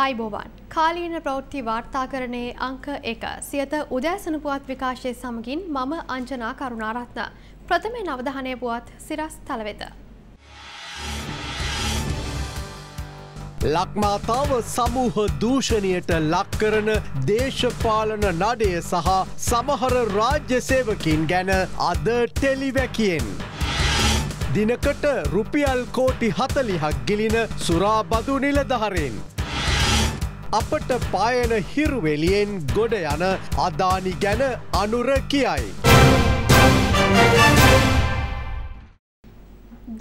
ආයුබෝවන් කාලීන ප්‍රවෘත්ති වාර්තාකරණයේ අංක 1 සියත උදෑසන පුවත් විකාශයේ සමගින් මම අංජනා කරුණාරත්න ප්‍රථමයෙන් අවධානය පුවත් සිරස් තල වෙත ලක්මාතාව සමූහ දූෂණයට ලක් කරන දේශපාලන නඩය සහ සමහර රාජ්‍ය සේවකීන් ගැන අද ටෙලිවැකියෙන් දිනකට රුපියල් කෝටි 40ක් ගිලින සුරාබදු නිලධාරීන් අපට පායන හිරුවෙලියෙන් ගොඩ යන අදානි ගැන අනුර කියයි.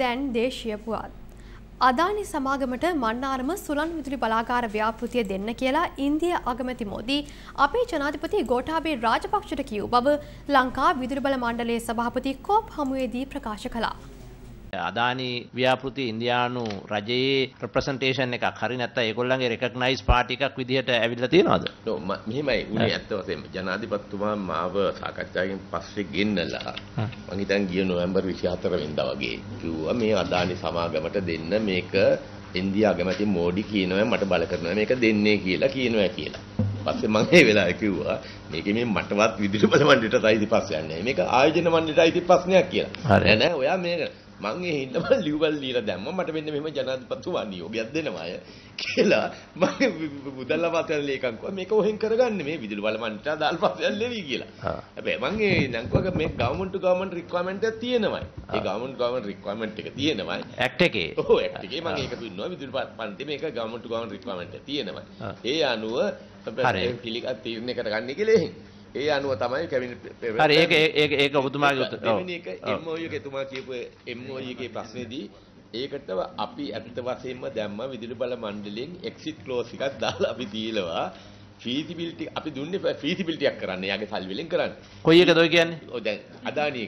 දැන් දේශීය පුවත්. අදානි සමාගමට මන්නාරම සුළං විදුලි බලාගාර ව්‍යාපෘතිය දෙන්න කියලා ඉන්දිය අගමැති මෝදි අපේ ජනාධිපති ගෝඨාභය රාජපක්ෂට කියූ බව ලංකා විදුලි බල මණ්ඩලයේ සභාපති කෝප් හමුවේදී ප්‍රකාශ කළා. Adani Viapruti Indianu Rajay representation Karinata Egolang recognized party Kakwidiata Avilatino. No, he may Uniato, Janadi Patuma, Mava, Sakata, Pasik in the La, Mangitangi, November, which other in the gate. To Ami Adani Samagamata didn't make India Gamati Modi Kino and Matabalaka, make a dinne kila, Kino Akila. Pasimanga Cuba, making me Matavat with the Mandita Pasan, make a Argent Mandita Pasnakila. And now we are made. මංගේ හින්දම ලියුවල් දීලා දැම්මා මට මෙන්න මෙහෙම ජනාධිපතිතුමා නියෝගයක් දෙනවාය කියලා මම මුදල් අමාත්‍යාංශ ලේකම් කිව්වා මේක ඔහෙන් කරගන්න මේ විදුලි බල මණ්ඩලයට අදාළ ප්‍රශ්නයක් නෙවෙයි කියලා. හැබැයි මං ඒ නංගුවක මේ ගවර්න්මන්ට් ටු ගවර්න්මන්ට් රික්වයර්මන්ට් එකක් තියෙනවායි. ඒ ගවර්න්මන්ට් ටු ගවර්න්මන්ට් රික්වයර්මන්ට් එක තියෙනවායි. ඇක්ට් එකේ. ඔව් ඇක්ට් එකේ මම ඒක දුන්නා විදුලි පන්ති මේක ගවර්න්මන්ට් ටු ගවර්න්මන්ට් රික්වයර්මන්ට් එක තියෙනවායි. ඒ අනුව අපේ පිළිගත් තීරණයකට ගන්න කියලා එහෙන්. ඒ අනුව තමයි කැබිනට් හරි ඒක ඔබතුමාගේ උත්තර. මේක MOU එකේ තුමා කියපු MOU එකේ ප්‍රශ්නේදී ඒකට අපි අත්ත වශයෙන්ම දැම්ම විදුලි බල මණ්ඩලයෙන් එක්සිට් ක්ලෝස් එකක් දාලා අපි දීලවා feasibility අපි දුන්නේ feasibility එකක් කරන්න. එයාගේ සල්ලි වලින් කරන්න. කොයි එකද ඔය කියන්නේ? ඔය දැන් අදානි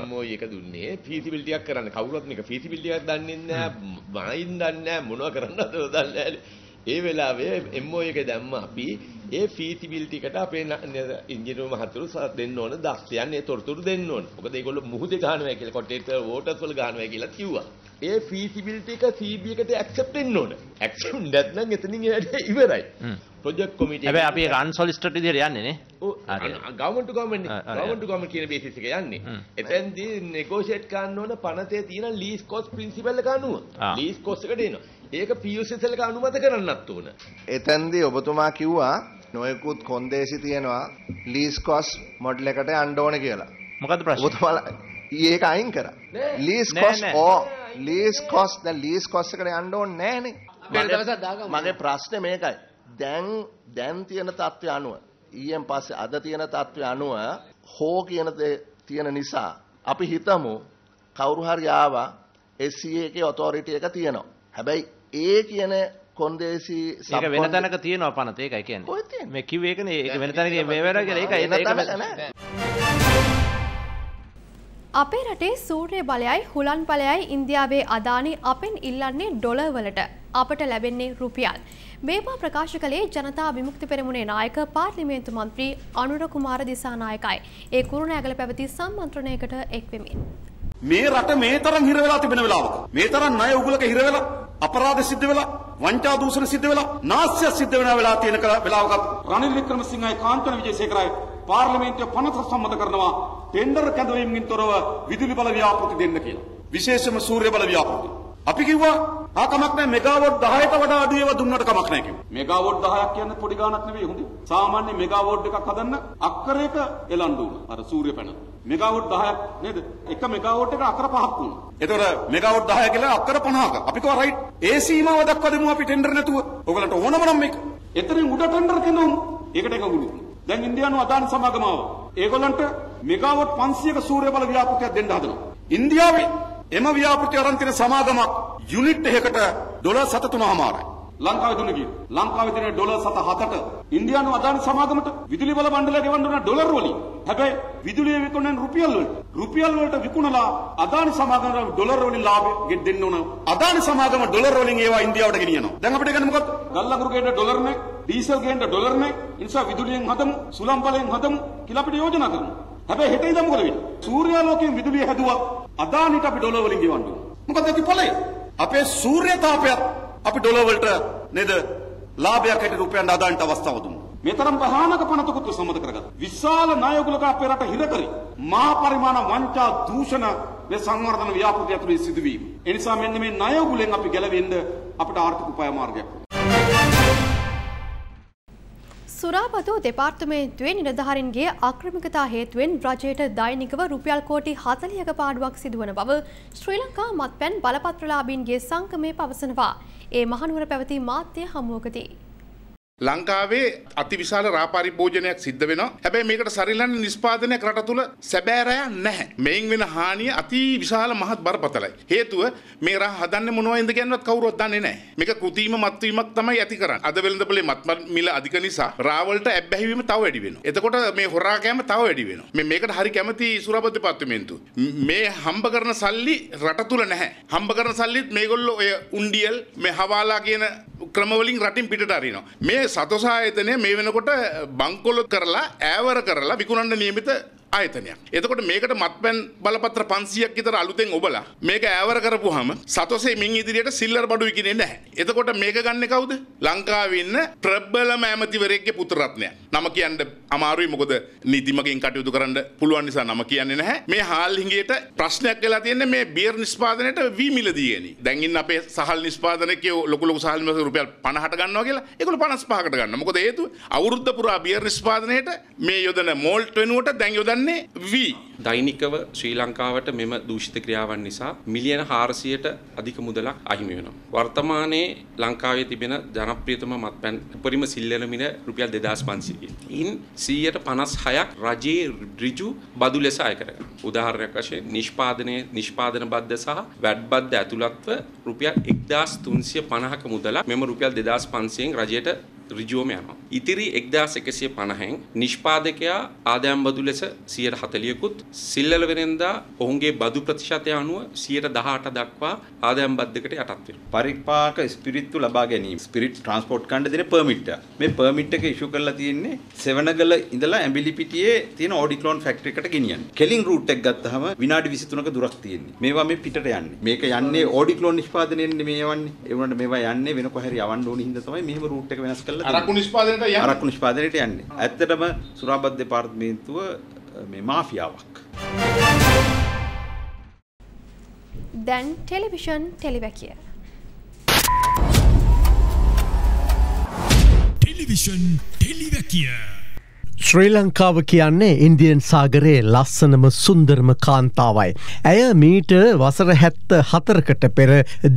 එක MOU එක දුන්නේ feasibility එකක් කරන්න. කවුරුත් මේක feasibility එකක් දන්නේ නැහැ. මායින් දන්නේ නැහැ මොනවා කරන්නද ඔය දන්නේ නැහැ. ඒ වෙලාවේ MOU එක දැම්ම අපි ඒ feasibility එකට අපේ ඉංජිනේරු මහතුරු දෙන්න ඕන දස්තියන් ඒ තොරතුරු දෙන්න ඕන. මොකද ඒගොල්ලෝ මුහුදේ ගහනවා කියලා කොටේටර් වෝටර්ස් වල ගහනවා කියලා කිව්වා. ඒ feasibility එක CB එකට accept වෙන්න ඕන. accept නැත්නම් එතනින් එහාට ඉවරයි. project committee හැබැයි අපි ඒක unsolicited විදිහට යන්නේ නේ. ඔව්. government to government කියන basis එක යන්නේ. එතෙන්දී negotiate කරන්න ඕන පනතේ තියෙන least cost principle එක අනුව. least cost එකට එනවා. ඒක PUC සෙල්ලක අනුමත කරන්නත් ඕන. එතෙන්දී ඔබතුමා කිව්වා නොයෙකුත් කොන්දේසි තියෙනවා ලීස් කොස්ට් මොඩල් එකට යන්න ඕන කියලා. මොකද්ද ප්‍රශ්නේ? ඔබතුමාලා ඒක අයින් කරා. ලීස් කොස්ට් ඕ ලීස් කොස්ට් දැන් ලීස් කොස්ට් එකට යන්න ඕනේ නෑනේ. මගේ ප්‍රශ්නේ මේකයි. දැන් තියෙන තත්ත්වය අනුව ඊයෙන් පස්සේ අද තියෙන තත්ත්වය අනුව හෝ කියන දේ තියෙන නිසා අපි හිතමු කවුරු හරි ආවා SCA එකේ ඔතොරිටි එක තියෙනවා. හැබැයි ඒ කියන කොන්දේසි ඒක වෙන තැනක තියෙනවා පනත ඒකයි කියන්නේ මේ කිව්වේ ඒකනේ ඒක වෙන තැනක මේ වැඩ කියලා ඒක අපේ රටේ සූර්ය බලයයි හුලන් බලයයි ඉන්දියාවේ අදානි අපෙන් ඉල්ලන්නේ ඩොලර් වලට අපට ලැබෙන්නේ රුපියල් මේවා ප්‍රකාශ කළේ ජනතා විමුක්ති පෙරමුණේ නායක පාර්ලිමේන්තු මන්ත්‍රී අනුර කුමාර දිසානායකයි ඒ කුරුණෑගල පැවති සම්මන්ත්‍රණයකට එක්වෙමින් මේ රට මේ තරම් හිර වෙලා තිබෙන වෙලාවක මේ තරම් ණය උගලක හිර වෙලා අපරාධ සිද්ධ වෙලා වංචා දූෂණ සිද්ධ වෙලා නාස්‍ය සිද්ධ වෙන වෙලාව තියෙන වෙලාවක රනිල් වික්‍රමසිංහයි කාන්තන විජේසේකරයි පාර්ලිමේන්තුවේ පනත සම්මත කරනවා ටෙන්ඩර් කැඳවීමකින් තොරව විදුලි බල ව්‍යාපෘති දෙන්න කියලා විශේෂම සූර්ය බල ව්‍යාපෘති අපි කිව්වා ආ කමක් නැහැ මෙගාවොට් 10ට වඩා අඩු ඒවා දුන්නට කමක් නැහැ කිව්වා මෙගාවොට් 10ක් කියන්නේ පොඩි ගාණක් නෙවෙයි හොඳේ සාමාන්‍ය මෙගාවොට් එකක් හදන්න අක්කරයක එලන්ඩු වුණා අර සූර්ය පැනල මෙගාවොට් 10ක් නේද? එක මෙගාවොට් එක අක්කර 5ක් වුණා. ඒතකොට මෙගාවොට් 10 කියලා අක්කර 50ක. අපි කව රයිට්. ඒ සීමාව දක්වා දෙමු අපි ටෙන්ඩර් නැතුව. ඔයගලන්ට ඕනම නම් මේක. එතනින් උඩ ටෙන්ඩර් කරනවා. ඒකට එක ගුණු. දැන් ඉන්දියානු අදාන සමාගම ආවා. ඒගොල්ලන්ට මෙගාවොට් 500ක සූර්ය බල ව්‍යාපෘතියක් දෙන්න හදනවා. ඉන්දියාවේ එම ව්‍යාපෘතිය අරන් තියෙන සමාගමක් යුනිට් එකකට ඩොලර් 7.3යි. ලංකාවේ දුන්න කීයද? ලංකාවේ තියෙන ඩොලර් 7.7ට ඉන්දියානු අදාන සමාගමට විදුලි බල මණ්ඩලය ගෙවන්න ඕන ඩොලර් වලින්. හැබැයි විදුලිය විකුණන රුපියල් වලට විකුණලා අදානි සමාගම ඩොලර් වලින් ලාභෙ දෙන්න ඕන. අදානි සමාගම ඩොලර් වලින් ඒවා ඉන්දියාවට ගෙනියනවා. දැන් අපිට ගන්න මොකක්ද? ගල්ලකුරු ගේන්න ඩොලර් නේ, ඩීසල් ගේන්න ඩොලර් නේ. ඒ නිසා විදුලියෙන් හදමු, සුලම් බලයෙන් හදමු කියලා අපිට යෝජනා කරනවා. හැබැයි හෙට ඉඳන් මොකද වෙන්නේ? සූර්යාලෝකයෙන් විදුලිය හැදුවා අදානිට අපි ඩොලර් වලින් ගෙවන්න ඕන. මොකද ඒකේ ඵලය? අපේ සූර්ය තාපයත් අපි ඩොලර් වලට නේද ලාභයකට රුපියල් නදාන්ට අවස්ථාව දුන්නු. මෙතරම් වහානක පනතකුත් සම්මත කරගත්. විශාල නායකුලක අපේරට හිර කරි. මහා පරිමාණ වංචා දූෂණ මේ සංවර්ධන ව්‍යාපෘතිය ඇතුළේ සිදුවීම. ඒ නිසා මෙන්න මේ නායකුලෙන් අපි ගැලවෙන්න අපට ආර්ථික උපාය මාර්ගයක්. සුරාපතෝ දෙපාර්තමේන්තුවේ නිලධාරීන්ගේ ආක්‍රමිකතා හේතුවෙන් රජයට දෛනිකව රුපියල් කෝටි 40ක පාඩුවක් සිදුවන බව ශ්‍රී ලංකා මත්පැන් බලපත්‍රලාභීන්ගේ සංගමය පවසනවා. ඒ මහනුවර පැවති මාධ්‍ය හමුවකදී ලංකාවේ අතිවිශාල රාපාරිභෝජනයක් සිද්ධ වෙනවා. හැබැයි මේකට සරිලන නිෂ්පාදනයක් රට තුල සැබෑරයක් නැහැ. මේන් වෙන හානිය අතිවිශාල මහත් බරපතලයි. හේතුව මේ රහ හදන්නේ මොනවා ඉඳ කියනවත් කවුරුවත් දන්නේ නැහැ. මේක කෘතිම මත්වීමක් තමයි ඇති කරන්නේ. අද වෙළඳපොලේ මත් මිල අධික නිසා රාවලට ඇබ්බැහිවීම තව වැඩි වෙනවා. එතකොට මේ හොරා කෑම තව වැඩි වෙනවා. මේකට හරි කැමති සුරාපත් දෙපාර්තමේන්තුව. මේ හම්බ කරන සල්ලි රට තුල නැහැ. හම්බ කරන සල්ලිත් මේගොල්ලෝ ඔය උන්ඩියල් මේ හවාලා කියන ක්‍රම වලින් රටින් පිටට අරිනවා. මේ සතෝස ආයතනය මේ වෙනකොට බංකොලොත් කරලා ඈවර කරලා විකුණන්න නියමිත ආයතනයක්. එතකොට මේකට මත්පැන් බලපත්‍ර 500ක් විතර අලුතෙන් ඔබලා මේක ඈවර කරපුවාම සතෝසේ මින් ඉදිරියට සිල්ලර් බඩු විකිනේ නැහැ. එතකොට මේක ගන්නෙ කවුද? ලංකාවේ ඉන්න ප්‍රබලම ඇමතිවරයෙක්ගේ පුත්‍ර රත්නය. නම කියන්න අමාරුයි මොකද නිදිමකින් කටයුතු කරන්න පුළුවන් නිසා නම කියන්නේ නැහැ. මේ හාල් හිඟේට ප්‍රශ්නයක් වෙලා තියෙන්නේ මේ බියර් නිෂ්පාදනයේට වී මිල දීගෙන. දැන් ඉන්න අපේ සහල් නිෂ්පාදනකයෝ ලොකු සහල් නිෂ්පාදක රුපියල් 50ට ගන්නවා කියලා. ඒගොල්ලෝ 55කට ගන්නවා. මොකද හේතුව? අවුරුද්ද පුරා බියර් නිෂ්පාදනයේට මේ යොදන මෝල්ට් වෙනුවට දැන් යොදන්නේ V. දෛනිකව ශ්‍රී ලංකාවට මෙම දූෂිත ක්‍රියාවන් නිසා මිලියන 400ට අධික මුදලක් අහිමි වෙනවා. වර්තමානයේ ලංකාවේ තිබෙන ජනප්‍රියතම මත්පැන් උපරිම සිල්ලන මිල රුපියල් 2500. ඉන් 156ක් රජයේ ඍජු බදු ලෙස අය කරගන්නවා. උදාහරණයක් වශයෙන් නිෂ්පාදන බද්ද සහ වැට් බද්ද ඇතුළත්ව රුපියල් 1350ක මුදලක් මෙම රුපියල් 2500න් රජයට ඍජුවම යනවා. ඉතිරි 1150න් නිෂ්පාදකයා ආදායම් බදු ලෙස 140කුත් සිල්ලල වෙනෙන්දා ඔවුන්ගේ බදු ප්‍රතිශතය අනුව 118 දක්වා ආදායම් බද්දකට යටත් වෙනවා. පරිපාක ස්පිරිත්තු ලබා ගැනීම. ස්පිරිට් ට්‍රාන්ස්පෝර්ට් කරන්න දෙන පර්මිට් එක. මේ පර්මිට් එක ඉෂු කරලා තියෙන්නේ සෙවණගල ඉඳලා ඇඹිලිපිටියේ තියෙන ඕඩික්ලෝන් ෆැක්ටරි එකට ගෙනියන්න. කෙලින් රූට් එක ගත්තාම විනාඩි 23ක දුරක් තියෙන්නේ. මේවා මේ පිටට යන්නේ. මේක යන්නේ ඕඩික්ලෝන් නිෂ්පාදනයෙන් මේ යවන්නේ. ඒ වුණාට මේවා යන්නේ වෙන කොහරි යවන්න ඕන හින්දා තමයි මෙහෙම රූට් එක වෙනස් කරලා අරක්කු නිෂ්පාදනයට යන්නේ. ඇත්තටම සුරාපත් දෙපාර්තමේන්තුව මේ මාෆියාවක්. දැන් ටෙලිවිෂන් ටෙලිවැකිය. ටෙලිවිෂන් ටෙලිවැකිය. ශ්‍රී ලංකාව කියන්නේ ඉන්දියන් සාගරයේ ලස්සනම සුන්දරම කාන්තාවයි. ඇය මීට වසර 74කට පෙර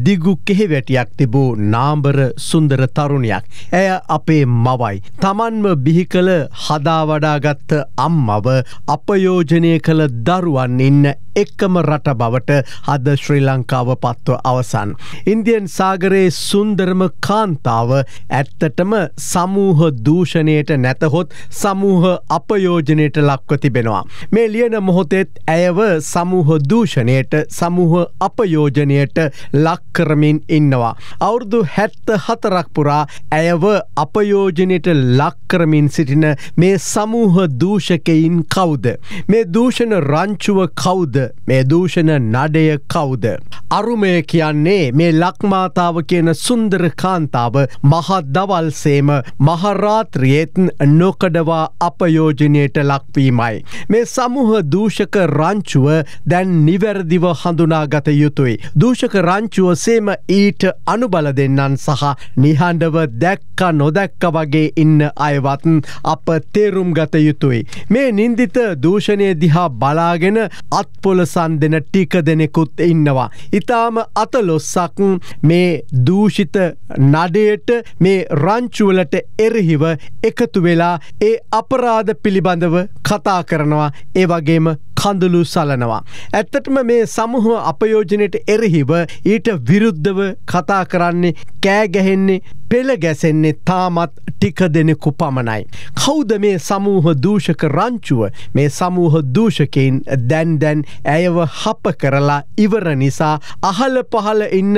දිගු කෙහෙවැටියක් තිබූ නාඹර සුන්දර තරුණියක්. ඇය අපේ මවයි. තමන්ම බිහි කළ හදා වඩාගත් අම්මව අපයෝජනය කළ දරුවන් ඉන්න එක්කම රට බවට අද ශ්‍රී ලංකාව පත්ව අවසන්. ඉන්දියන් සාගරයේ සුන්දරම කාන්තාව ඇත්තටම සමූහ දූෂණයට නැතහොත් සමූහ අපයෝජනයට ලක්ව තිබෙනවා. මේ ලියන මොහොතෙත් ඇයව සමූහ දූෂණයට සමූහ අපයෝජනයට ලක් කරමින් ඉන්නවා. අවුරුදු 74ක් පුරා ඇයව අපයෝජනයට ලක් කරමින් සිටින මේ සමූහ දූෂකයින් කවුද? මේ දූෂණ රංචුව කවුද? මේ දූෂණ නඩය කවුද? අරුමය කියන්නේ මේ ලක්මාතාව කියන සුන්දර කාන්තාව මහ දවල්සේම මහරාත්‍රියේත් නොකඩවා අපයෝජනයට ලක්වීමයි. මේ සමූහ දූෂක රංචුව දැන් නිවැරදිව හඳුනාගත යුතුයි. දූෂක රංචුව සේම ඊට අනුබල දෙන්නන් සහ නිහඬව දැක්ක නොදැක්ක වගේ ඉන්න අයවත් අප තේරුම් ගත යුතුයි. මේ නින්දිත දූෂණය දිහා බලාගෙන පොලසන් දෙන ටික දෙනෙකුත් ඉන්නවා. ඉතාම අතලොස්සක් මේ දූෂිත නඩයට මේ රංචුවලට එරහිව එකතු වෙලා ඒ අපරාධ පිළිබඳව කතා කරනවා. ඒ වගේම කඳුළු සලනවා. ඇත්තටම මේ සමූහ අපයෝජනයට එරහිව ඊට විරුද්ධව කතා කරන්නේ කෑ ගැහෙන්නේ පෙළ ගැසෙන්නේ තාමත් ටික දෙනෙකු පමණයි. කවුද මේ සමූහ දූෂක රංචුව? මේ සමූහ දූෂකයින් දැන් ඇයව හප කරලා ඉවර නිසා අහල පහල ඉන්න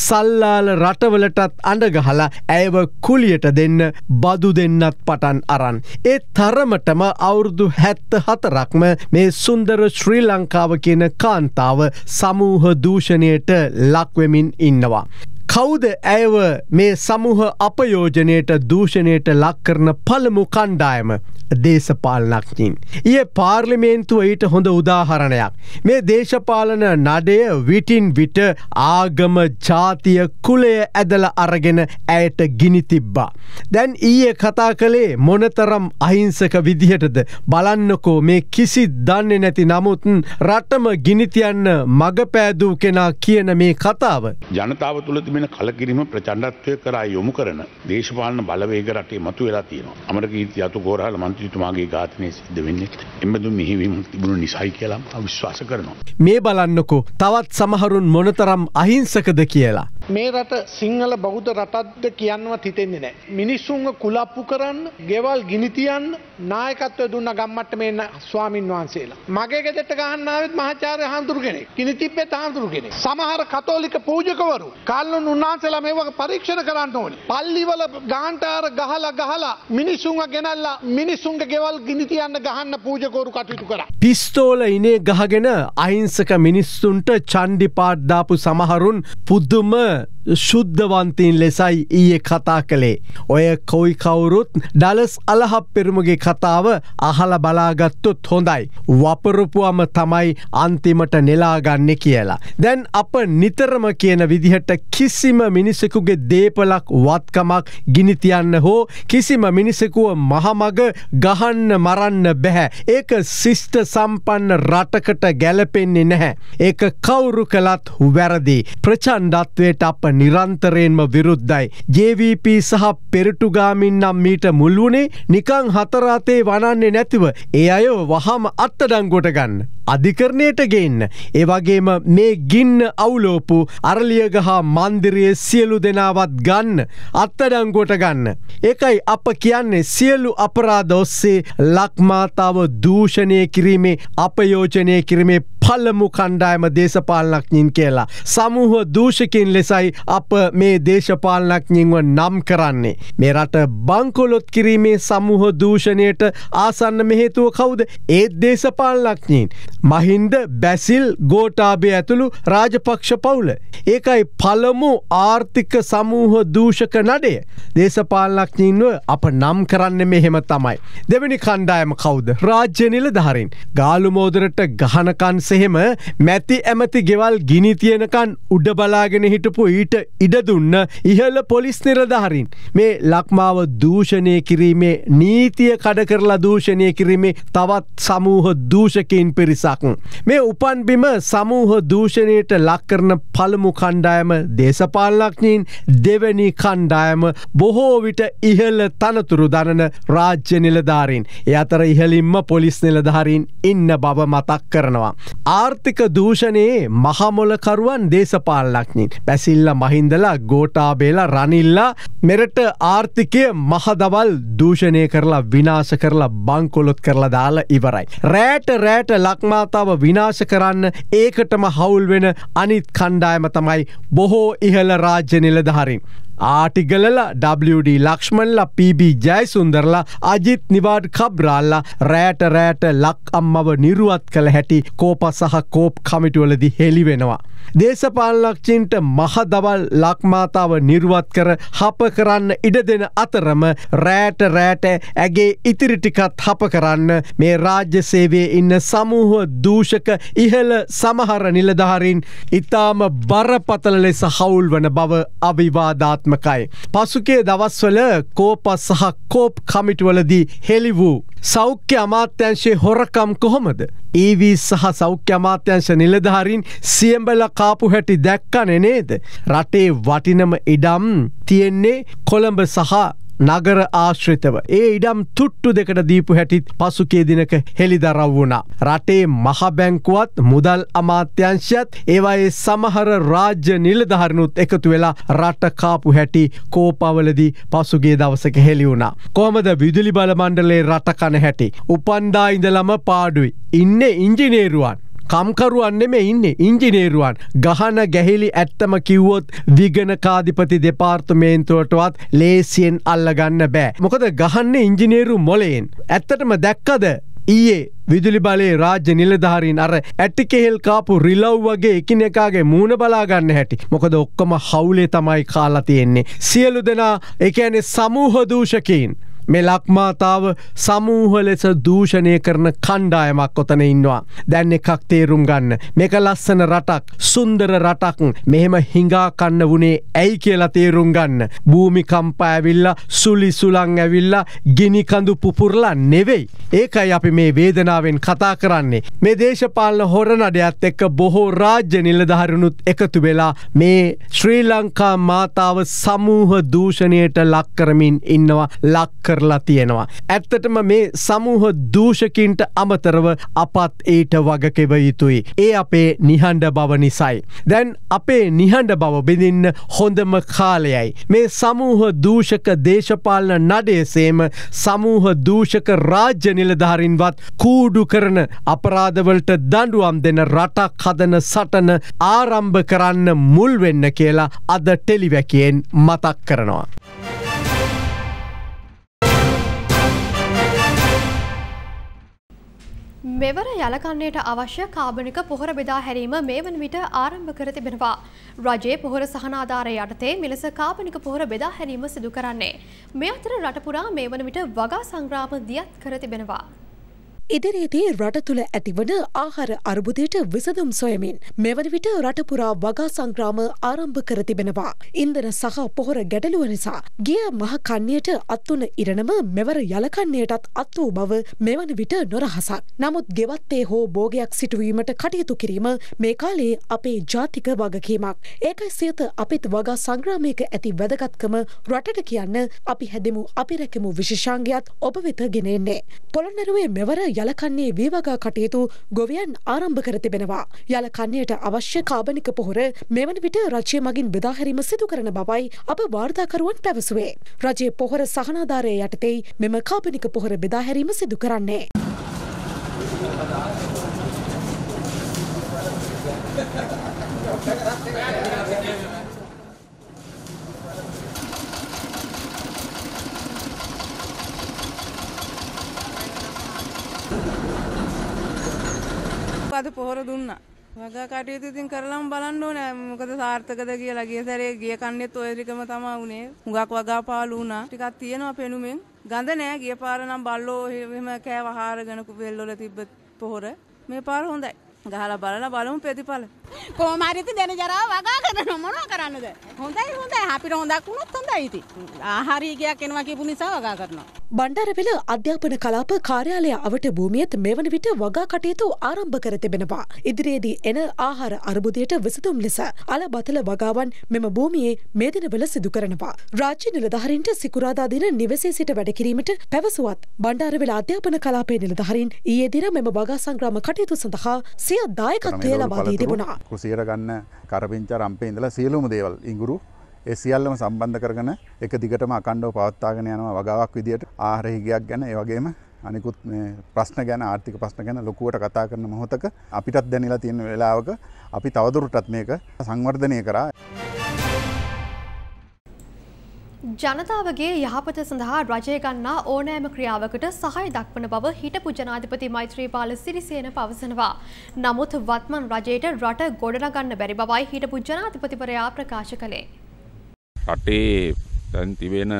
සල්ලාල රටවලටත් අඬගහලා ඇයව කුලියට දෙන්න බදු දෙන්නත් පටන් අරන්. ඒ තරමටම අවුරුදු 74ක්ම මේ සුන්දර ශ්‍රී ලංකාව කියන කාන්තාව සමූහ දූෂණයට ලක්වෙමින් ඉන්නවා. කවුද ඇයව මේ සමූහ අපයෝජනයට දූෂණයට ලක් කරන පළමු කණ්ඩායම? දේශපාලනඥයින්. ඊයේ පාර්ලිමේන්තුව ඊට හොඳ උදාහරණයක්. මේ දේශපාලන නඩය විටින් විට ආගම, ජාතිය, කුලය ඇදලා අරගෙන ඇයට ගිනි තිබ්බා. දැන් ඊයේ කතා කළේ මොනතරම් අහිංසක විදිහටද? බලන්නකෝ මේ කිසි දන්නේ නැති නමුත් රටම ගිනි තියන්න මග පෑදූ කෙනා කියන මේ කතාව. ජනතාව තුළ තිබෙන කලකිරීම ප්‍රචණ්ඩත්වය කරා යොමු කරන දේශපාලන බලවේග රටේ මතුවලා තියෙනවා. අමරකීර්ති අතුගෝරහල මන්ත්‍රී තුමාගේ ඝාතනය සිද්ධ වෙන්නේ එම්බඳු මෙහිවීම තිබුණු නිසයි කියලා විශ්වාස කරනවා. මේ බලන්නකෝ තවත් සමහරුන් මොනතරම් අහිංසකද කියලා. මේ රට සිංහල බෞද්ධ රටක්ද කියන්නව හිතෙන්නේ නැහැ. මිනිස්සුන්ව කුලප්පු කරන්න, ගෙවල් ගිනි තියන්න නායකත්වය දුන්න ගම්මට්ටමේ ස්වාමින් වහන්සේලා. මගේ ගෙදරට ගහන්න ආවෙත් මහාචාර්ය හාමුදුරු කෙනෙක්. ගිනි තිබ්බෙත් හාමුදුරු කෙනෙක්. සමහර කතෝලික පූජකවරු කල්ලුන් උන්වහන්සේලා මේව පරීක්ෂණ කරන්න ඕනේ. පල්ලිවල ගාන්ටාර ගහලා මිනිස්සුන්ව ගෙනල්ලා මිනිස්සුන්ගේ ගෙවල් ගිනි තියන්න ගහන්න පූජකවරු කටයුතු කරා. පිස්තෝල ඉනේ ගහගෙන අහිංසක මිනිස්සුන්ට චණ්ඩි පාට් දාපු සමහරුන් පුදුම ශුද්ධවන්තීන් ලෙසයි ඊයේ කතා කළේ. ඔය කොයි කවුරුත් ඩලස් අලහප්පෙරුමගේ කතාව අහලා බලාගත්තොත් හොඳයි. වපරපුවම තමයි අන්තිමට නෙලාගන්නේ කියලා. දැන් අප නිතරම කියන විදිහට කිසිම මිනිසෙකුගේ දේපලක් වත්කමක් ගිනි තියන්න හෝ කිසිම මිනිසෙකුව මහමග ගහන්න මරන්න බෑ. ඒක ශිෂ්ට සම්පන්න රටකට ගැලපෙන්නේ නැහැ. ඒක කවුරු කළත් වැරදි. ප්‍රචණ්ඩත්වයට අප නිරන්තරයෙන්ම විරුද්ධයි. JVP සහ පෙරටුගාමින් නම් මීට මුල් වුණේ නිකං හතර අතේ වනන්නේ නැතිව ඒ අය වහම අත්අඩංගුවට ගන්න, අධිකරණයට ගේන්න. ඒ වගේම මේ ගින්න අවුලෝපු අරලියගහ මන්දිරයේ සියලු දෙනාවත් ගන්න, අත්අඩංගුවට ගන්න. ඒකයි අප කියන්නේ සියලු අපරාධ ඔස්සේ ලක්මාතාව දූෂණය කිරීමේ, අපයෝජනය කිරීමේ පළමු කණ්ඩායම දේශපාලනඥයින් කියලා. සමූහ දූෂකයන් ලෙසයි අප මේ දේශපාලනඥයින්ව නම් කරන්නේ. මේ රට බංකොලොත් කිරීමේ සමූහ දූෂණයට ආසන්න මෙහෙතුව කවුද? ඒත් දේශපාලනඥයින්. මහින්ද, බැසිල්, ගෝඨාභය ඇතුළු රාජපක්ෂ පවුල. ඒකයි පළමු ආර්ථික සමූහ දූෂක නඩය. දේශපාලනඥයින්ව අප නම් කරන්නේ මෙහෙම තමයි. දෙවෙනි කණ්ඩායම කවුද? රාජ්‍ය නිලධාරීන්. ගාලු මෝදරට ගහනකන් සෙහෙම මැති ඇමති ගෙවල් ගිනි තියනකන් උඩ බලාගෙන හිටපු ඊට ඉඩ දුන්න ඉහළ පොලිස් නිලධාරීන්. මේ ලක්මාව දූෂණය කිරීමේ, නීතිය කඩ කරලා දූෂණය කිරීමේ තවත් සමූහ දූෂකයන් පිරිසක්. මේ උපන්බිම සමූහ දූෂණයට ලක් කරන පළමු කණ්ඩායම දේශපාලනඥයින්. දෙවැනි කණ්ඩායම බොහෝ විට ඉහළ තනතුරු දනන රාජ්‍ය නිලධාරීන්. ඒ අතර ඉහළින්ම පොලිස් නිලධාරීන් ඉන්න බව මතක් කරනවා. ආර්ථික දූෂණයේ මහමොලකරුවන් දේශපාලනඥයින්. පැසිල්ල, මහින්දලා, ගෝඨාභයලා, රනිල්ලා මෙරට ආර්ථිකය මහදවල් දූෂණය කරලා, විනාශ කරලා, බංකොලොත් කරලා දාලා ඉවරයි. රැට ලක්මාතාව විනාශ කරන්න ඒකටම හවුල් වෙන අනිත් කණ්ඩායම තමයි බොහෝ ඉහළ රාජ්‍ය නිලධාරීන්. ආටිගලලා, WD ලක්ෂ්මන්ලා, PB ජයසුන්දරලා, අජිත් නිවාඩ් කබ්‍රාල්ලා රැට ලක් අම්මව නිරුවත් කළ හැටි කෝප සහ කෝප් කමිටුවලදී හෙළි වෙනවා. දේශපාලනඥයින්ට මහදවල් ලක්මාතාව නිර්වත් කර හප කරන්න ඉඩ දෙන අතරම රැට ඇගේ ඉතිරි ටිකත් හප කරන්න මේ රාජ්‍ය සේවයේ ඉන්න සමූහ දූෂක ඉහළ සමහර නිලධාරීන් ඉතාම බරපතල ලෙස හවුල් වන බව අවිවාදාත්මකයි. පසුගිය දවස්වල කෝප සහ කෝප් කමිටුවලදී හෙළි වූ සෞඛ්‍ය අමාත්‍යංශයේ හොරකම් කොහොමද? EV සහ සෞඛ්‍ය අමාත්‍යංශ නිලධාරීන් සියඹල කාපු හැටි දැක්කනේ නේද? රටේ වටිනම ඉඩම් තියෙන්නේ කොළඹ සහ නගර ආශ්‍රිතව. ඒ ඉඩම් තුට්ටු දෙකට දීපු හැටිත් පසුගිය දිනක හෙළිදරව් වුණා. රටේ මහ බැංකුවත්, මුදල් අමාත්‍යංශයත් ඒවායේ සමහර රාජ්‍ය නිලධාරීනුත් එකතු වෙලා රට කාපු හැටි කෝපවලදී පසුගිය දවසක හෙළි වුණා. කොහොමද විදුලි බල මණ්ඩලයේ රට කන හැටි? උපන්දා ඉඳලම පාඩුයි. ඉන්නේ ඉංජිනේරුවන්. කම්කරුවන් නෙමෙයි ඉන්නේ, ඉංජිනේරුවන්. ගහන ගැහිලි ඇත්තම කිව්වොත් විගණකාධිපති දෙපාර්තමේන්තුවටවත් ලේසියෙන් අල්ලගන්න බෑ. මොකද ගහන්නේ ඉංජිනේරු මොලයෙන්. ඇත්තටම දැක්කද ඊයේ විදුලි බලයේ රාජ්‍ය නිලධාරීන් අර ඇටි කෙහෙල් කාපු රිලව් වගේ එකිනෙකාගේ මූණ බලා ගන්න හැටි. මොකද ඔක්කොම හවුලේ තමයි කාලා තියෙන්නේ. සියලු දෙනා ඒ කියන්නේ සමූහ දූෂකීන්. මේ ලක්මාතාව සමූහ ලෙස දූෂණය කරන කණ්ඩායමක් ඔතන ඉන්නවා. දැන් එකක් තේරුම් ගන්න. මේක ලස්සන රටක්, සුන්දර රටක්. මෙහෙම හිඟා කන්න වුණේ ඇයි කියලා තේරුම් ගන්න. භූමිකම්ප ඇවිල්ලා, සුලි සුලං ඇවිල්ලා, ගිනි කඳු පුපුරලා නෙවෙයි. ඒකයි අපි මේ වේදනාවෙන් කතා කරන්නේ. මේ දේශපාලන හොරනඩයත් එක්ක බොහෝ රාජ්‍ය නිලධාරීනුත් එකතු වෙලා මේ ශ්‍රී ලංකා මාතාව සමූහ දූෂණයට ලක් කරමින් ඉන්නවා. කරලා තියෙනවා. ඇත්තටම මේ සමූහ දූෂකීන්ට අමතරව අපත් ඊට වගකීම යුතුයි. ඒ අපේ නිහඬ බව නිසායි. දැන් අපේ නිහඬ බව බෙදින්න හොඳම කාලයයි. මේ සමූහ දූෂක දේශපාලන නඩේසේම සමූහ දූෂක රාජ්‍ය නිලධාරීන්වත් කූඩු කරන අපරාධවලට දඬුවම් දෙන රටක් හදන සටන ආරම්භ කරන්න මුල් වෙන්න කියලා අද ටෙලිවැකියෙන් මතක් කරනවා. මෙවර යලකන්නේට අවශ්‍ය කාබනික පොහොර බෙදා හැරීම මේ වන විට ආරම්භ කර තිබෙනවා. රජයේ පොහොර සහනාධාරය යටතේ මෙලෙස කාබනික පොහොර බෙදා හැරීම සිදු කරන්නේ. මේ අතර රට පුරා මේ වන විට වගා සංග්‍රාම දියත් කර තිබෙනවා. ඉදිරියේදී රට තුල ඇතිවන ආහාර අර්බුදයට විසඳුම් සොයමින් මෙවන විට රට පුරා වගා සංග්‍රාම ආරම්භ කර තිබෙනවා. ඉන්ධන සහ පොහොර ගැටලුව නිසා ගිය මහ කන්නියට අත්වන ඉරණම මෙවර යලකන්නියටත් අත් වූ බව මෙවන විට නොරහසක්. නමුත් ගෙවත්තේ හෝ භෝගයක් සිටුවීමට කටයුතු කිරීම මේ කාලේ අපේ ජාතික වගකීමක්. ඒකයි සියත අපිත් වගා සංග්‍රාමයක ඇති වැදගත්කම රටට කියන්න අපි හැදෙමු, අපි රැකෙමු විශේෂාංගයත් ඔබ වෙත ගෙන එන්නේ. පොළොන්නරුවේ මෙවර යලකන්නේ වේවගා කටයුතු ගොවියන් ආරම්භ කර තිබෙනවා. යලකන්නියට අවශ්‍ය කාබනික පොහොර මෙවන විට රජය මගින් බෙදා හැරීම සිදු කරන බවයි අප වාර්තාකරුවන් පැවසුවේ. රජයේ පොහොර සහනාධාරය යටතේ මෙම කාබනික පොහොර බෙදා හැරීම සිදු කරන්නේ. අද පොහොර දුන්නා. වගා කටයුතු ඉතින් කරලම බලන්න ඕනේ. මොකද සාර්ථකද කියලා ගිය සැරේ ගිය කන්නේත් ඔය ටිකම තමයි උනේ. හුඟක් වගා පාළු වුණා. ටිකක් තියෙනවා පෙනුමෙන්. ගඳ නෑ. ගිය පාර නම් බල්ලෝ එහෙම කෑව ආහාරගෙන කුපෙල් වල තිබ්බ පොහොර. මේ පාර හොඳයි. ගහලා බලලා බලමු ප්‍රතිඵල. කොහොම හරි ඉතින් දැන ජරාව වගා කරනවා මොනවා කරන්නද? හොඳයි හොඳයි. අපිට හොඳක් වුණොත් හොඳයි ඉතින්. ආහාරී ගයක් එනවා කියපු නිසා වගා කරනවා. බණ්ඩාරවෙල අධ්‍යාපන කලාප කාර්යාලය අවට භූමියත් මෙවන විට වගා කටයුතු ආරම්භ කර තිබෙනවා. ඉදිරියේදී එන ආහාර අර්බුදයට විසඳුම් ලෙස අලබතල වගාවන් මෙම භූමියේ මේ දිනවල සිදු කරනවා. රාජ්‍ය නිලධාරීන්ට සිකුරාදා දින නිවසේ සිට වැඩ කිරීමට පැවසුවත් බණ්ඩාරවෙල අධ්‍යාපන කලාපයේ නිලධාරීන් ඊයේ දින මෙම වගා සංග්‍රාම කටයුතු සඳහා සිය දායකත්වය ලබා දී තිබුණා. කුසියර ගන්න කරපිංචා රම්පේ ඉඳලා සියලුම දේවල් ඉඟුරු ඒ සියල්ලම සම්බන්ධ කරගෙන එක දිගටම අකණ්ඩව පවත්වාගෙන යනවා වගාවක් විදියට. ආහාර හිගයක් ගැන ඒ වගේම අනිකුත් මේ ප්‍රශ්න ගැන, ආර්ථික ප්‍රශ්න ගැන ලොකුවට කතා කරන මොහොතක අපිටත් දැනিলা තියෙන වෙලාවක අපි තවදුරටත් මේක සංවර්ධනය කරා. ජනතාවගේ යහපත සඳහා රජය ගන්නා ඕනෑම ක්‍රියාවකට සහාය දක්වන බව හිටපු ජනාධිපති මෛත්‍රීපාල සිරිසේන පවසනවා. නමුත් වත්මන් රජයට රට ගොඩනගා ගන්න බැරි බවයි හිටපු ජනාධිපතිවරයා ප්‍රකාශ කළේ. රටේ දැන් තිබෙන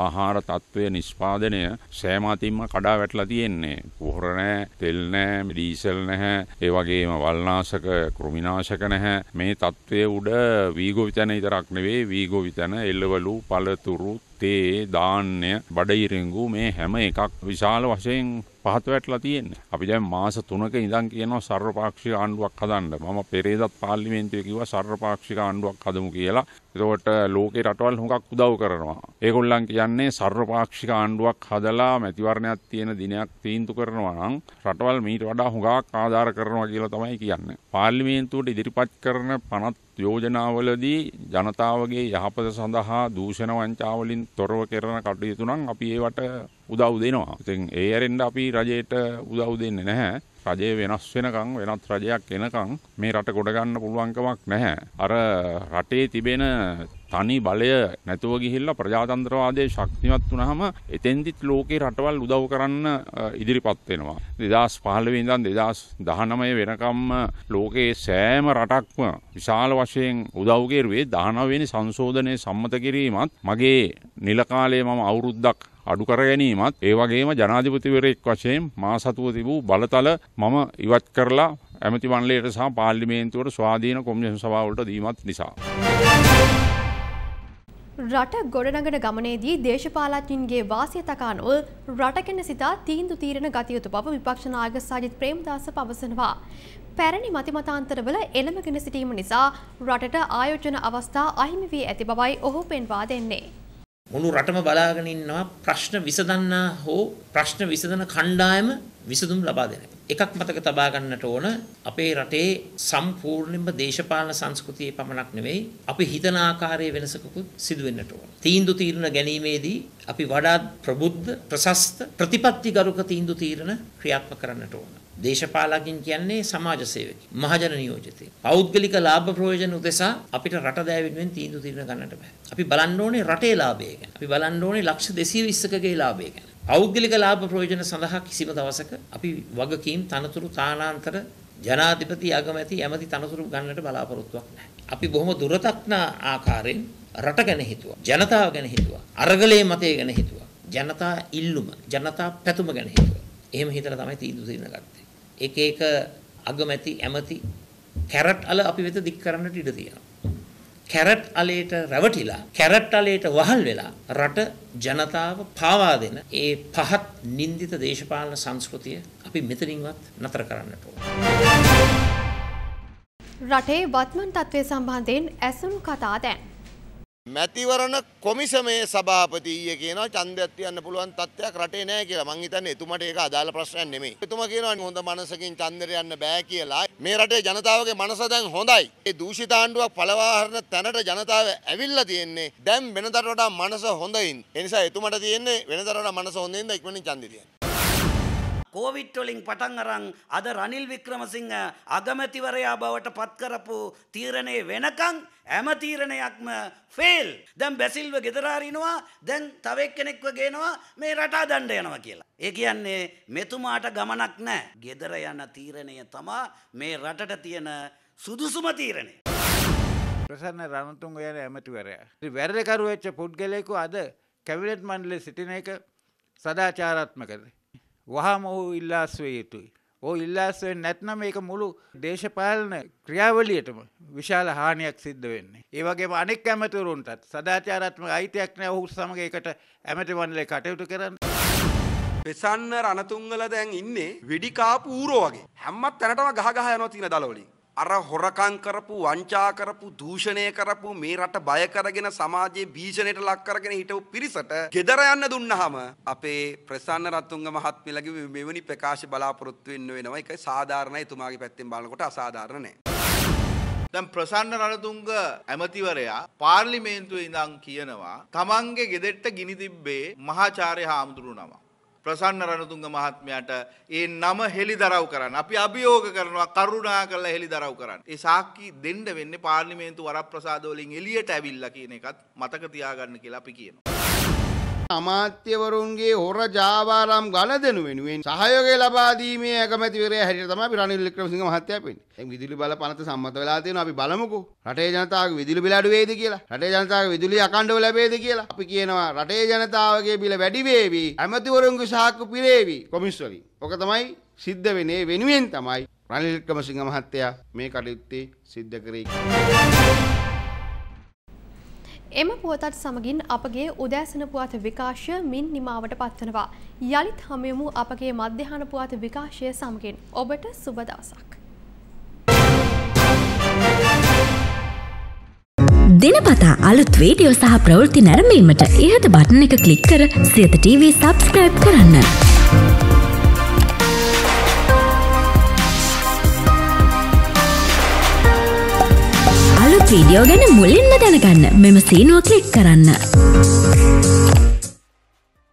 ආහාර තත්ත්වය නිෂ්පාදනය සෑමාතින්ම කඩා වැටලා තියෙන්නේ. පොහොර නැහැ, තෙල් නැහැ, ඩීසල් නැහැ, ඒ වගේම වල්නාශක, කෘමිනාශක නැහැ. මේ තත්ත්වයේ උඩ වීගෝ විතන විතරක් නෙවෙයි, වීගෝ විතන, එළවලු, පළතුරු, තේ, ධාන්‍ය, බඩිරිඟු මේ හැම එකක් විශාල වශයෙන් පහත වැටලා තියෙන්නේ. අපි දැන් මාස 3ක ඉඳන් කියනවා සර්වපාක්ෂික ආණ්ඩුවක් හදන්න. මම පෙරේදත් පාර්ලිමේන්තුවේ කිව්වා සර්වපාක්ෂික ආණ්ඩුවක් හදමු කියලා. ඒකට ලෝකේ රටවල් හුඟක් උදව් කරනවා. ඒගොල්ලන් කියන්නේ සර්වපාක්ෂික ආණ්ඩුවක් හදලා මැතිවරණයක් තියෙන දිනයක් තීන්දුව කරනවා නම් රටවල් මීට වඩා හුඟක් ආධාර කරනවා කියලා තමයි කියන්නේ. පාර්ලිමේන්තුවට ඉදිරිපත් කරන 50 යෝජනාවලදී ජනතාවගේ යහපත සඳහා දූෂණ වංචාවලින් තොරව කරන කටයුතු නම් අපි ඒවට උදව් දෙනවා. ඉතින් ඒ ඇරෙන්න අපි රජයට උදව් දෙන්නේ නැහැ. රජය වෙනස් වෙනකන්, වෙනත් රජයක් එනකන් මේ රට ගොඩ ගන්න පුළුවන්කමක් නැහැ. අර රටේ තිබෙන තනි බලය නැතුව ගිහිල්ලා ප්‍රජාතන්ත්‍රවාදයේ ශක්තිමත් වුණාම එතෙන්දිත් ලෝකේ රටවල් උදව් කරන්න ඉදිරිපත් වෙනවා. 2015 ඉඳන් 2019 වෙනකම්ම ලෝකයේ සෑම රටක්ම විශාල වශයෙන් උදව් කෙරුවේ 19 වෙනි සංශෝධනයේ සම්මත කිරීමත් මගේ නිල කාලයේ මම අවුරුද්දක් අඩු කර ගැනීමත් ඒ වගේම ජනාධිපතිවරයෙක් වශයෙන් මා සතුව තිබූ බලතල මම ඉවත් කරලා ඇමති මණ්ඩලයට සහ පාර්ලිමේන්තුවට ස්වාධීන කොමිෂන් සභාවලට දීමත් නිසා රට ගොඩනගන ගමනේදී දේශපාලඥයින්ගේ වාසිය තකානොල් රට ගැන සිතා තීන්දුව తీරන ගතියුතු බව විපක්ෂ නායක සජිත් ප්‍රේමදාස පවසනවා. පැරණි මතිමතාන්තරවල එළඹගෙන සිටීම නිසා රටට ආයෝජන අවස්ථා අහිමි වී ඇති බවයි ඔහු පෙන්වා දෙන්නේ. මුළු රටම බලාගෙන ඉන්නවා ප්‍රශ්න විසඳන්නා හෝ ප්‍රශ්න විසඳන කණ්ඩායම විසඳුම් ලබා දෙන එක. එකක් මතක තබා ගන්නට ඕන අපේ රටේ සම්පූර්ණයෙන්ම දේශපාලන සංස්කෘතියේ පමණක් නෙවෙයි අපි හිතන ආකාරයේ වෙනසකුත් සිදු වෙන්නට ඕන. තීන්දුව తీරන ගැනීමේදී අපි වඩාත් ප්‍රබුද්ධ ප්‍රශස්ත ප්‍රතිපත්තිගරුක තීන්දුව తీරන ක්‍රියාත්මක කරන්නට ඕන. දේශපාලකයන් කියන්නේ සමාජ සේවකයෝ, මහජන නියෝජිතයෝ. පෞද්ගලික ලාභ ප්‍රයෝජන උදෙසා අපිට රට දෑ වෙනුවෙන් තීන්දුව తీරන ගන්නට බෑ. අපි බලන්න ඕනේ රටේ ලාභය ගැන. අපි බලන්න ඕනේ ලක්ෂ 220කගේ ලාභය ගැන. පෞද්ගලික ලාභ ප්‍රයෝජන සඳහා කිසිම දවසක අපි වගකීම් තනතුරු තානාන්තර ජනාධිපති අගමැති ඇමති තනතුරු ගන්නට බලාපොරොත්තුවක් නැහැ. අපි බොහොම දුරතක්නා ආකාරයෙන් රට ගැන හිතුවා. ජනතාව ගැන හිතුවා. අරගලයේ මතය ගැන හිතුවා. ජනතා ඉල්ලුම, ජනතා පැතුම ගැන හිතුවා. එහෙම හිතලා තමයි තීන්දුව తీරන ගත්තේ. එක එක අගමැති ඇමති කැරට් අල අපි වෙත දික් කරන්නට ඉඩ තියෙනවා. කැරට් අලේට රැවටිලා කැරට් අලේට වහල් වෙලා රට ජනතාව පාවා දෙන ඒ පහත් නින්දිත දේශපාලන සංස්කෘතිය අපි මෙතනින්වත් නතර කරන්නට ඕන. රටේ වත්මන් තත්ත්වය සම්බන්ධයෙන් ඇසුණු කතා දැන්. මැතිවරණ කොමිසමේ සභාපති ඊයේ කියනවා ඡන්දයක් තියන්න පුළුවන් තත්ත්වයක් රටේ නැහැ කියලා. මං හිතන්නේ එතුමට ඒක අදාළ ප්‍රශ්නයක් නෙමෙයි. එතුමා කියනවා හොඳ මනසකින් ඡන්දෙට යන්න බෑ කියලා. මේ රටේ ජනතාවගේ මනස දැන් හොඳයි. මේ දූෂිත ආණ්ඩුවක් පළවා හරින තැනට ජනතාව ඇවිල්ලා තියෙන්නේ. දැන් වෙනතට වඩා මනස හොඳින්. ඒ නිසා එතුමට තියෙන්නේ වෙනතට වඩා මනස හොඳින්ද ඉක්මනින් ඡන්දෙ තියන්න. කොවිඩ් වලින් පටන් අරන් අද රනිල් වික්‍රමසිංහ අගමැතිවරයා බවට පත් කරපු තීරණය වෙනකන් හැම තීරණයක්ම ෆේල්. දැන් බැසිල්ව ගෙදර ආරිනවා, දැන් තව එක්කෙනෙක්ව ගේනවා මේ රට අදණ්ඩ යනවා කියලා. ඒ කියන්නේ මෙතුමාට ගමනක් නැහැ. ගෙදර යන තීරණය තමයි මේ රටට තියෙන සුදුසුම තීරණය. ප්‍රසන්න රණතුංග යන ඇමතිවරයා. වැරදකරු වෙච්ච පුද්ගලයෙකු අද කැබිනට් මණ්ඩලයේ සිටින එක සදාචාරාත්මකද? වහාම ඔහු ඉල්ලාස් වේ යුතුයි. ඔහු ඉල්ලාස් වෙන්නේ නැත්නම් මේක මුළු දේශපාලන ක්‍රියාවලියටම විශාල හානියක් සිද්ධ වෙන්නේ. ඒ වගේම අනෙක් ඇමතිවරුන්ටත් සදාචාරාත්මක අයිතියක් නැහැ ඔහු සමග ඒකට ඇමති මණ්ඩලයේ කටයුතු කරන්න. ප්‍රසන්න රණතුංගල දැන් ඉන්නේ වෙඩි කාපු ඌරෝ වගේ. හැම තැනටම ගහ ගහ යනවා තියෙන දල වලින්. අර හොරකම් කරපු, වංචා කරපු, දූෂණය කරපු මේ රට බය කරගෙන සමාජයේ භීෂණයට ලක් කරගෙන හිටපු පිරිසට ගෙදර යන්න දුන්නාම අපේ ප්‍රසන්න රණතුංග මහත්මියලගේ මෙවැනි ප්‍රකාශ බලාපොරොත්තු වෙන්න වෙනවා. ඒක සාධාරණයි. එතුමාගේ පැත්තෙන් බලනකොට අසාධාරණ නෑ. දැන් ප්‍රසන්න රණතුංග ඇමතිවරයා පාර්ලිමේන්තුවේ ඉඳන් කියනවා තමන්ගේ ගෙදෙට්ට ගිනි තිබ්බේ මහාචාර්ය හාමුදුරුවෝ නම. ප්‍රසන්න රණතුංග මහත්මයාට ඒ නම හෙළිදරව් කරන්න. අපි අභියෝග කරනවා කරුණාකරලා හෙළිදරව් කරන්න. ඒ සාක්ෂි දෙන්න වෙන්නේ පාර්ලිමේන්තු වරප්‍රසාද වලින් එළියට ඇවිල්ලා කියන එකත් මතක තියාගන්න කියලා අපි කියනවා. අමාත්‍යවරුන්ගේ හොර ජාවාරම් ගලදෙනු වෙනුවෙන් සහයෝගය ලබා දීමේ අගමැතිවරයා හැටියට තමයි අපි රනිල් වික්‍රමසිංහ මහත්තයා පෙන්නේ. දැන් විදුලි බල පනත සම්මත වෙලා තියෙනවා. අපි බලමුකෝ රටේ ජනතාවගේ විදුලි බිල අඩු වේද කියලා. රටේ ජනතාවගේ විදුලිය අඛණ්ඩව ලැබේද කියලා. අපි කියනවා රටේ ජනතාවගේ බිල වැඩි වේවි. අමාත්‍යවරුන්ගේ සාක්කු පිරේවි කොමිස් වලින්. ඔක තමයි සිද්ධ වෙන්නේ. වෙනුවෙන් තමයි රනිල් වික්‍රමසිංහ මහත්තයා මේ කටයුත්තේ සිද්ධ කරේ. එම පුවතත් සමගින් අපගේ උදෑසන පුවත් විකාශය මින් නිමාවට පත්වනවා. යලිත් හමුවෙමු අපගේ මධ්‍යහන පුවත් විකාශය සමගින්. ඔබට සුබ දවසක්. දිනපතා අලුත් වීඩියෝ සහ ප්‍රවෘත්ති නැරඹීමට ඉහත බටන් එක ක්ලික් කර සියත TV subscribe කරන්න. වීඩියෝ ගැන මුලින්ම දැනගන්න මෙම සීනුව ක්ලික් කරන්න.